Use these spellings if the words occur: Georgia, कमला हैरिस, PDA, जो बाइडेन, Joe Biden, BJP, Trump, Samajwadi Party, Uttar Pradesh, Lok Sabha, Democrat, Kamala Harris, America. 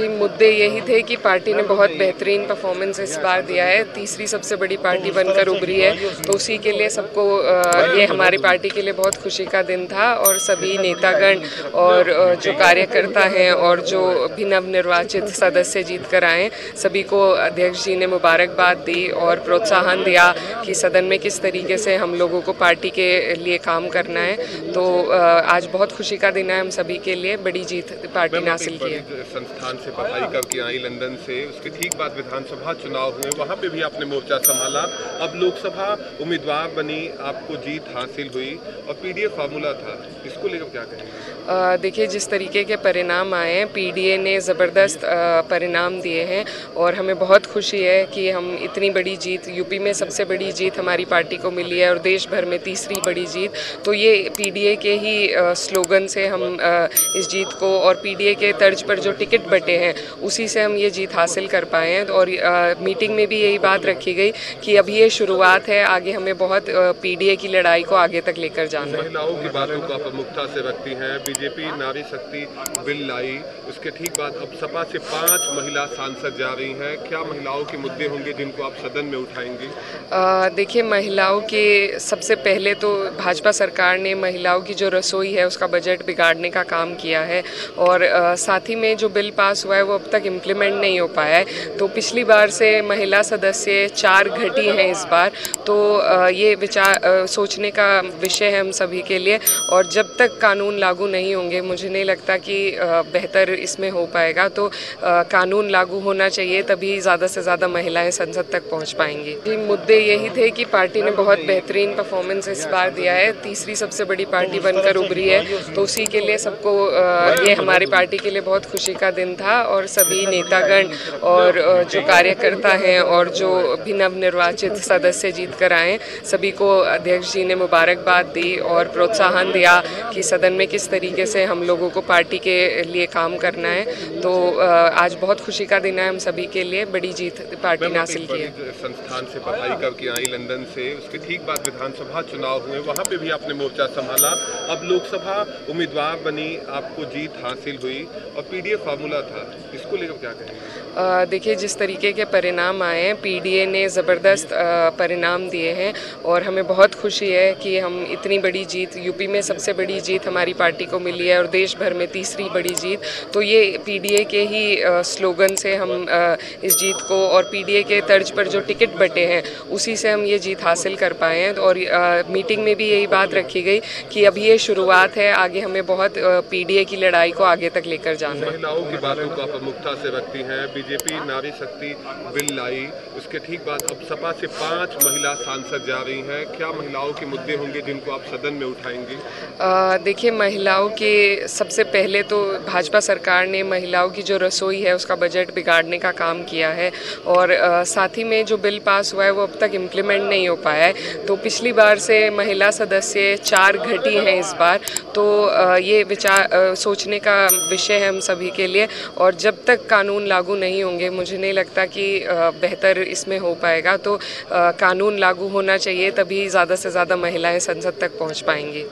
जी मुद्दे यही थे कि पार्टी ने बहुत बेहतरीन परफॉर्मेंस इस बार दिया है, तीसरी सबसे बड़ी पार्टी बनकर उभरी है, तो उसी के लिए सबको ये हमारी पार्टी के लिए बहुत खुशी का दिन था। और सभी नेतागण और जो कार्यकर्ता हैं और जो भी नवनिर्वाचित सदस्य जीत कर आए, सभी को अध्यक्ष जी ने मुबारकबाद दी और प्रोत्साहन दिया कि सदन में किस तरीके से हम लोगों को पार्टी के लिए काम करना है। तो आज बहुत खुशी का दिन है, हम सभी के लिए बड़ी जीत पार्टी ने हासिल की है। से पढ़ाई करके आई लंदन से, उसके ठीक बाद विधानसभा चुनाव हुए, वहाँ पे भी आपने मोर्चा संभाला, अब लोकसभा उम्मीदवार बनी, आपको जीत हासिल हुई और पीडीए फार्मूला था, इसको लेकर क्या कहेंगे? देखिए, जिस तरीके के परिणाम आए हैं, पीडीए ने ज़बरदस्त परिणाम दिए हैं और हमें बहुत खुशी है कि हम इतनी बड़ी जीत, यूपी में सबसे बड़ी जीत हमारी पार्टी को मिली है और देश भर में तीसरी बड़ी जीत। तो ये पीडीए के ही स्लोगन से हम इस जीत को और पीडीए के तर्ज पर जो टिकट हैं उसी से हम ये जीत हासिल कर पाए हैं। और मीटिंग में भी यही बात रखी गई कि अभी ये शुरुआत है, आगे हमें बहुत पीडीए की लड़ाई को आगे तक लेकर जाना है। महिलाओं की बातों को प्रमुखता से रखती हैं, बीजेपी नारी शक्ति बिल लाई, उसके ठीक बाद अब सपा से 5 महिला सांसद जा रही हैं, क्या महिलाओं के मुद्दे होंगे जिनको आप सदन में उठाएंगी? देखिए, महिलाओं के सबसे पहले तो भाजपा सरकार ने महिलाओं की जो रसोई है उसका बजट बिगाड़ने का काम किया है और साथ ही में जो बिल हुआ है वो अब तक इम्प्लीमेंट नहीं हो पाया है। तो पिछली बार से महिला सदस्य 4 घटी हैं इस बार, तो ये विचार सोचने का विषय है हम सभी के लिए। और जब तक कानून लागू नहीं होंगे, मुझे नहीं लगता कि बेहतर इसमें हो पाएगा। तो कानून लागू होना चाहिए, तभी ज़्यादा से ज़्यादा महिलाएं संसद तक पहुंच पाएंगी। जी मुद्दे यही थे कि पार्टी ने बहुत बेहतरीन परफॉर्मेंस इस बार दिया है, तीसरी सबसे बड़ी पार्टी बनकर उभरी है, तो उसी के लिए सबको ये हमारी पार्टी के लिए बहुत खुशी का दिन था। और सभी नेतागण और जो कार्यकर्ता हैं और जो भी नवनिर्वाचित सदस्य जीत कर आए, सभी को अध्यक्ष जी ने मुबारकबाद दी और प्रोत्साहन दिया कि सदन में किस तरीके से हम लोगों को पार्टी के लिए काम करना है। तो आज बहुत खुशी का दिन है, हम सभी के लिए बड़ी जीत पार्टी ने हासिल की है। संस्थान से पढ़ाई करके आई लंदन से, उसके ठीक बाद विधानसभा चुनाव हुए, वहाँ पे भी आपने मोर्चा संभाला, अब लोकसभा उम्मीदवार बनी, आपको जीत हासिल हुई और पीडीए फार्मूला था, इसको लेकर क्या कहेंगे? देखिए, जिस तरीके के परिणाम आए हैं, पीडीए ने ज़बरदस्त परिणाम दिए हैं और हमें बहुत खुशी है कि हम इतनी बड़ी जीत, यूपी में सबसे बड़ी जीत हमारी पार्टी को मिली है और देश भर में तीसरी बड़ी जीत। तो ये पीडीए के ही स्लोगन से हम इस जीत को और पीडीए के तर्ज पर जो टिकट बटे हैं उसी से हम ये जीत हासिल कर पाए हैं। और मीटिंग में भी यही बात रखी गई कि अभी ये शुरुआत है, आगे हमें बहुत पीडीए की लड़ाई को आगे तक लेकर जाना है। महिलाओं की बातों को प्रमुखता से रखती हैं, बीजेपी नारी शक्ति बिल लाई, उसके ठीक बाद अब सपा से 5 महिला सांसद जा रही हैं, क्या महिलाओं के मुद्दे होंगे जिनको आप सदन में उठाएंगी? देखिए, महिलाओं के सबसे पहले तो भाजपा सरकार ने महिलाओं की जो रसोई है उसका बजट बिगाड़ने का काम किया है और साथ ही में जो बिल पास हुआ है वो अब तक इम्प्लीमेंट नहीं हो पाया है। तो पिछली बार से महिला सदस्य 4 घटी हैं इस बार, तो ये विचार सोचने का विषय है हम सभी के लिए। और जब तक कानून लागू नहीं होंगे, मुझे नहीं लगता कि बेहतर इसमें हो पाएगा। तो कानून लागू होना चाहिए, तभी ज़्यादा से ज़्यादा महिलाएं संसद तक पहुंच पाएंगी।